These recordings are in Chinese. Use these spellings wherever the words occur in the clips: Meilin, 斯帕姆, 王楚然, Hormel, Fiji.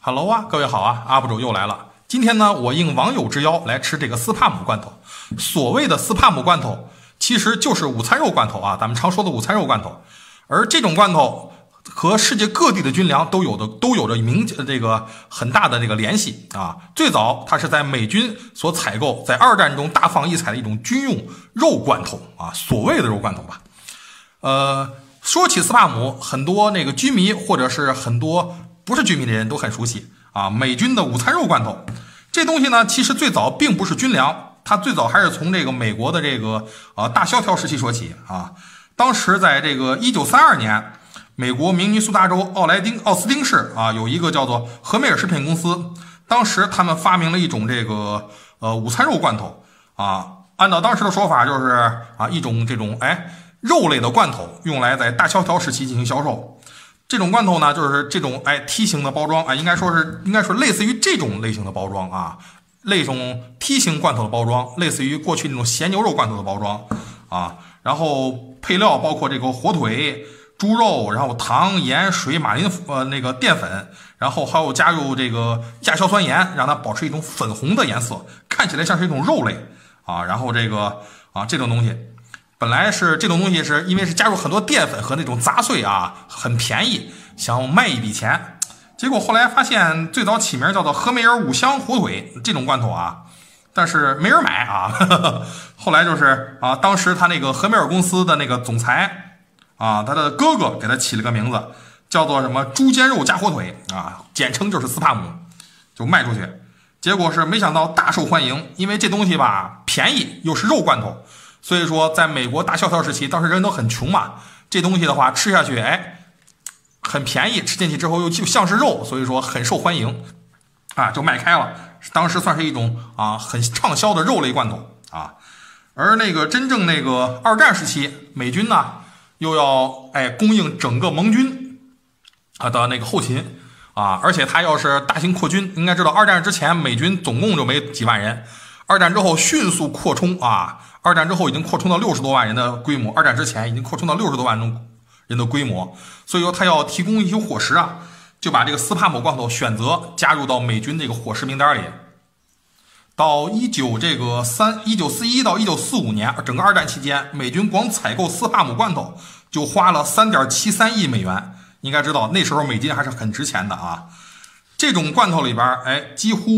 Hello 啊，各位好啊，阿布主又来了。今天呢，我应网友之邀来吃这个斯帕姆罐头。所谓的斯帕姆罐头，其实就是午餐肉罐头啊，咱们常说的午餐肉罐头。而这种罐头和世界各地的军粮都有着很大的这个联系啊。最早它是在美军所采购，在二战中大放异彩的一种军用肉罐头啊，所谓的肉罐头吧。说起斯帕姆，很多那个军迷或者是很多不是居民的人都很熟悉啊，美军的午餐肉罐头，这东西呢，其实最早并不是军粮，它最早还是从这个美国的这个大萧条时期说起啊。当时在这个1932年，美国明尼苏达州奥斯汀市啊，有一个叫做和美尔食品公司，当时他们发明了一种这个午餐肉罐头啊，按照当时的说法就是啊一种这种肉类的罐头，用来在大萧条时期进行销售。这种罐头呢，就是这种梯形的包装啊，应该说类似于这种类型的包装啊，那种梯形罐头的包装，类似于过去那种咸牛肉罐头的包装啊。然后配料包括这个火腿、猪肉，然后糖、盐、水、马林那个淀粉，然后还有加入这个亚硝酸盐，让它保持一种粉红的颜色，看起来像是一种肉类啊。然后这个啊这种东西。本来是这种东西是因为是加入很多淀粉和那种杂碎啊，很便宜，想卖一笔钱。结果后来发现最早起名叫做和美尔五香火腿这种罐头啊，但是没人买啊。后来就是啊，当时他那个和美尔公司的那个总裁啊，他的哥哥给他起了个名字，叫做什么猪肩肉加火腿啊，简称就是斯帕姆，就卖出去。结果是没想到大受欢迎，因为这东西吧便宜又是肉罐头。所以说，在美国大萧条时期，当时人都很穷嘛，这东西的话吃下去，很便宜，吃进去之后又就像是肉，所以说很受欢迎，啊，就卖开了。当时算是一种啊很畅销的肉类罐头啊。而那个真正那个二战时期，美军呢又要供应整个盟军啊的那个后勤啊，而且他要是大型扩军，应该知道二战之前美军总共就没几万人。二战之后迅速扩充啊！二战之后已经扩充到60多万人的规模，二战之前已经扩充到60多万人的规模，所以说他要提供一些伙食啊，就把这个斯帕姆罐头选择加入到美军这个伙食名单里。到1941到1945年，整个二战期间，美军光采购斯帕姆罐头就花了 3.73 亿美元，应该知道那时候美金还是很值钱的啊。这种罐头里边，几乎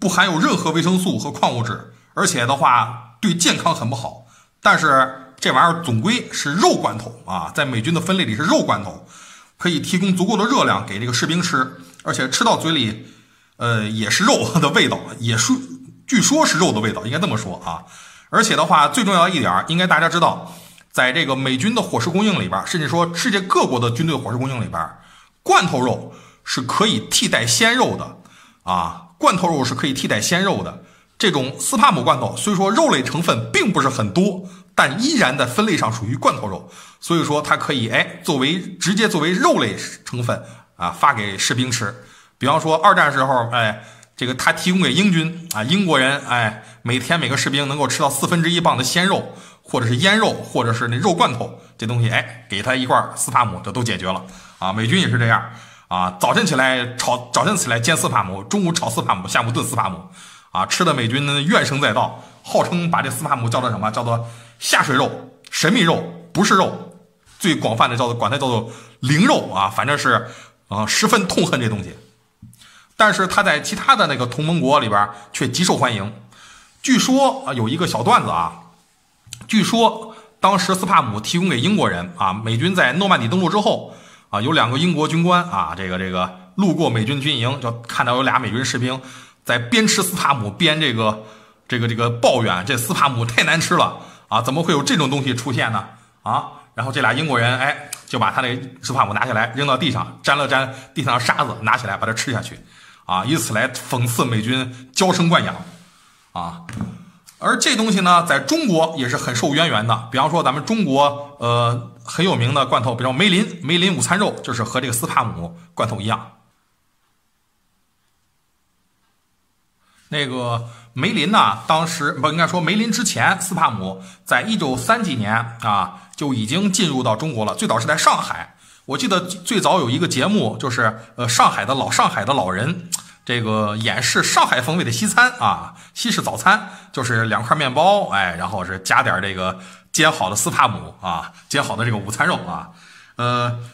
不含有任何维生素和矿物质，而且的话对健康很不好。但是这玩意儿总归是肉罐头啊，在美军的分类里是肉罐头，可以提供足够的热量给这个士兵吃，而且吃到嘴里，也是肉的味道，据说是肉的味道，应该这么说啊。而且的话，最重要的一点，应该大家知道，在这个美军的伙食供应里边，甚至说世界各国的军队伙食供应里边，罐头肉是可以替代鲜肉的啊，罐头肉是可以替代鲜肉的。这种斯帕姆罐头虽说肉类成分并不是很多，但依然在分类上属于罐头肉，所以说它可以直接作为肉类成分啊发给士兵吃。比方说二战时候，这个他提供给英军啊，英国人每天每个士兵能够吃到1/4磅的鲜肉，或者是腌肉，或者是那肉罐头，这东西给他一罐斯帕姆，这都解决了啊。美军也是这样。啊，早晨起来煎斯帕姆，中午炒斯帕姆，下午炖斯帕姆，啊，吃的美军怨声载道，号称把这斯帕姆叫做什么？叫做下水肉、神秘肉、不是肉，最广泛的管它叫做灵肉啊，反正是十分痛恨这东西。但是它在其他的那个同盟国里边却极受欢迎。据说有一个小段子啊，据说当时斯帕姆提供给英国人啊，美军在诺曼底登陆之后。啊，有2个英国军官啊，这个路过美军军营，就看到有俩美军士兵在边吃斯帕姆边这个抱怨，这斯帕姆太难吃了啊，怎么会有这种东西出现呢？啊，然后这俩英国人就把他那斯帕姆拿起来扔到地上，沾了沾地上沙子，拿起来把它吃下去，啊，以此来讽刺美军娇生惯养啊。而这东西呢，在中国也是很受渊源的。比方说，咱们中国很有名的罐头，比如梅林午餐肉，就是和这个斯帕姆罐头一样。那个梅林呢，梅林之前，斯帕姆在1930几年啊就已经进入到中国了。最早是在上海，我记得最早有一个节目，就是上海的老人，这个演示上海风味的西餐啊，西式早餐，就是2块面包，哎，然后是加点这个煎好的斯帕姆啊，煎好的这个午餐肉啊。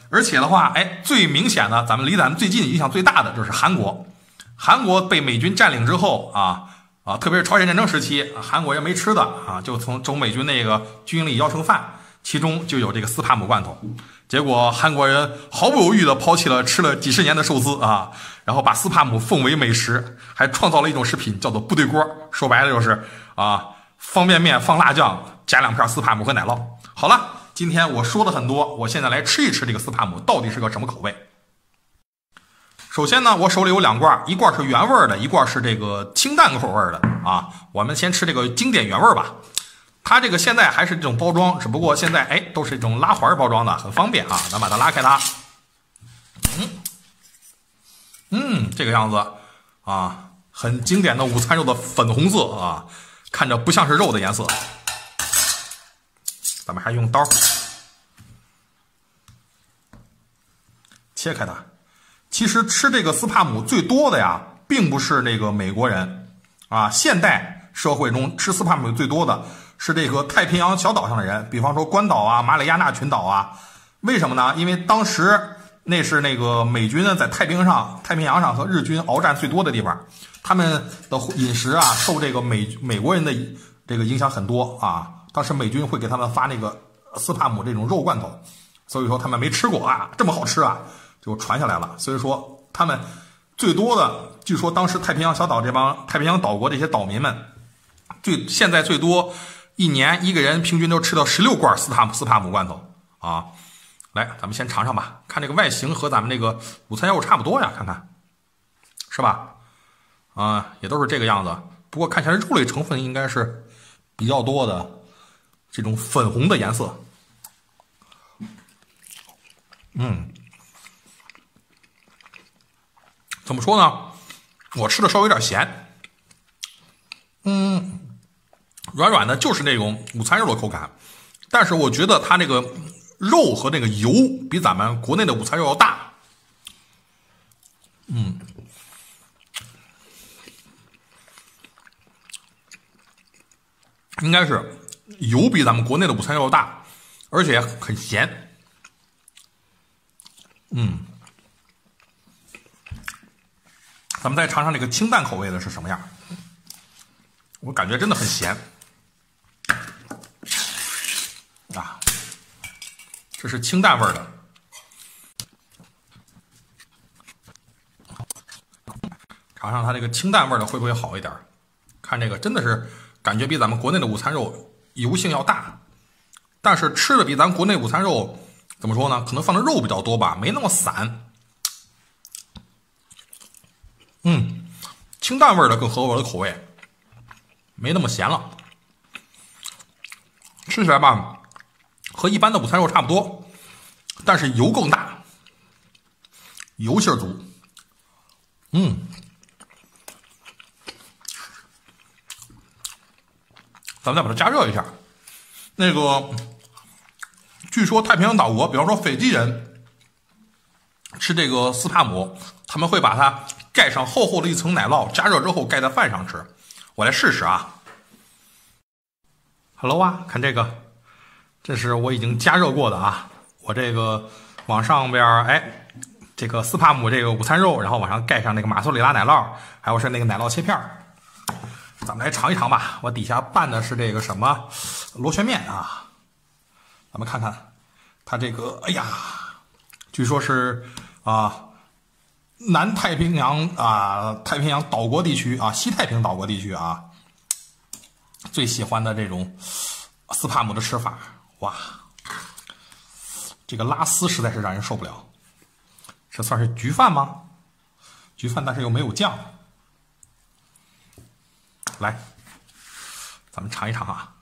而且的话，哎，最明显的，咱们最近影响最大的就是韩国。韩国被美军占领之后啊，特别是朝鲜战争时期，韩国人没吃的啊，就从中美军那个军营里要剩饭，其中就有这个斯帕姆罐头。结果韩国人毫不犹豫地抛弃了吃了几十年的寿司啊，然后把斯帕姆奉为美食，还创造了一种食品叫做部队锅。说白了就是啊，方便面放辣酱，加2片斯帕姆和奶酪。好了，今天我说了很多，我现在来吃一吃这个斯帕姆到底是个什么口味。首先呢，我手里有2罐，一罐是原味的，一罐是这个清淡口味的啊。我们先吃这个经典原味吧。它这个现在还是这种包装，只不过现在都是这种拉环包装的，很方便啊。咱把它拉开它，这个样子啊，很经典的午餐肉的粉红色啊，看着不像是肉的颜色。咱们还用刀切开它。其实吃这个斯帕姆最多的呀，并不是那个美国人啊，现代社会中吃斯帕姆最多的是这个太平洋小岛上的人，比方说关岛啊、马里亚纳群岛啊。为什么呢？因为当时那是那个美军在太平洋上和日军鏖战最多的地方，他们的饮食啊受这个美国人的这个影响很多啊。当时美军会给他们发那个斯帕姆这种肉罐头，所以说他们没吃过啊，这么好吃啊，就传下来了。所以说他们最多的，据说当时太平洋小岛这帮太平洋岛国这些岛民们，现在最多一年一个人平均都吃到16罐斯帕姆罐头啊。来，咱们先尝尝吧，看这个外形和咱们这个午餐肉差不多呀，看看是吧？啊，也都是这个样子，不过看起来肉类成分应该是比较多的，这种粉红的颜色。怎么说呢？我吃的稍微有点咸。软软的，就是那种午餐肉的口感。但是我觉得它那个肉和那个油比咱们国内的午餐肉要大。应该是油比咱们国内的午餐肉大，而且很咸。咱们再尝尝这个清淡口味的是什么样，我感觉真的很咸啊，这是清淡味儿的。尝尝它这个清淡味儿的会不会好一点？看这个真的是感觉比咱们国内的午餐肉油性要大，但是吃的比咱国内午餐肉怎么说呢？可能放的肉比较多吧，没那么散。清淡味的更合我的口味，没那么咸了。吃起来吧，和一般的午餐肉差不多，但是油更大，油性足。咱们再把它加热一下。那个，据说太平洋岛国，比方说斐济人吃这个斯帕姆，他们会把它盖上厚厚的一层奶酪，加热之后盖在饭上吃。我来试试啊。Hello 啊，看这个，这是我已经加热过的啊。我这个往上边这个斯帕姆这个午餐肉，然后往上盖上那个马苏里拉奶酪，还有是那个奶酪切片儿。咱们来尝一尝吧，我底下拌的是这个什么螺旋面啊，咱们看看它这个，据说是南太平洋啊，太平洋岛国地区啊，西太平洋岛国地区啊，最喜欢的这种斯帕姆的吃法。哇，这个拉丝实在是让人受不了。这算是焗饭吗？焗饭，但是又没有酱。来，咱们尝一尝啊！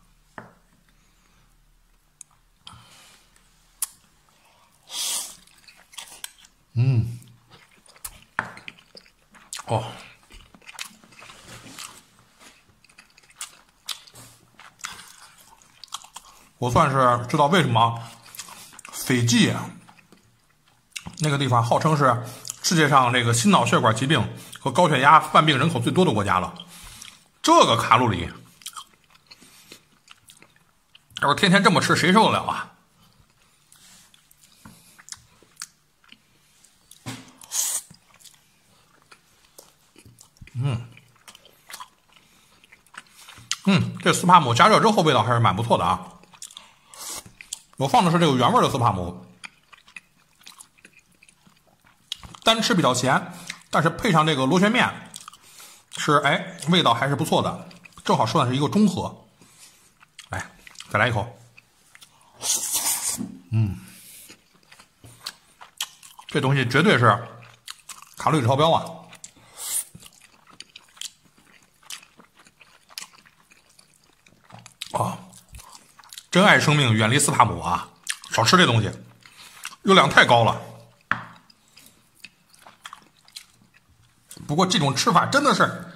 我算是知道为什么斐济那个地方号称是世界上这个心脑血管疾病和高血压犯病人口最多的国家了。这个卡路里，要是天天这么吃，谁受得了啊？这斯帕姆加热之后味道还是蛮不错的啊。我放的是这个原味的斯帕姆，单吃比较咸，但是配上这个螺旋面吃，哎，味道还是不错的，正好算是一个中和。来，再来一口。这东西绝对是卡路里超标啊！珍爱生命，远离斯帕姆啊！少吃这东西，热量太高了。不过这种吃法真的是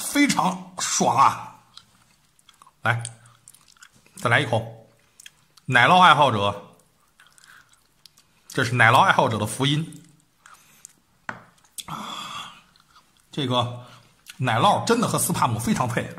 非常爽啊！来，再来一口，奶酪爱好者，这是奶酪爱好者的福音。这个奶酪真的和斯帕姆非常配。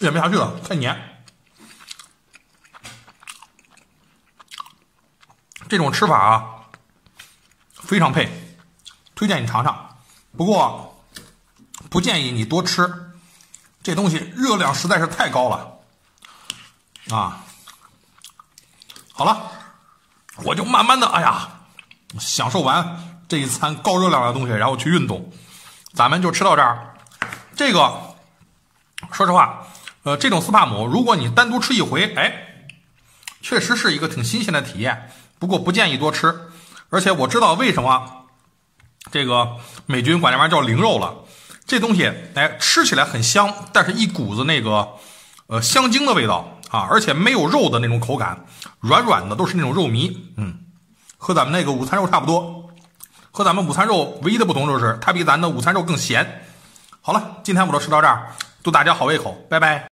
咽不下去了，太黏。这种吃法啊，非常配，推荐你尝尝。不过，不建议你多吃，这东西热量实在是太高了啊。好了，我就慢慢的，享受完这一餐高热量的东西，然后去运动。咱们就吃到这儿。这个，说实话。这种斯帕姆，如果你单独吃一回，哎，确实是一个挺新鲜的体验。不过不建议多吃，而且我知道为什么这个美军管这玩意儿叫零肉了。这东西，哎，吃起来很香，但是一股子那个香精的味道啊，而且没有肉的那种口感，软软的，都是那种肉糜。和咱们那个午餐肉差不多。和咱们午餐肉唯一的不同就是它比咱的午餐肉更咸。好了，今天我就吃到这儿，祝大家好胃口，拜拜。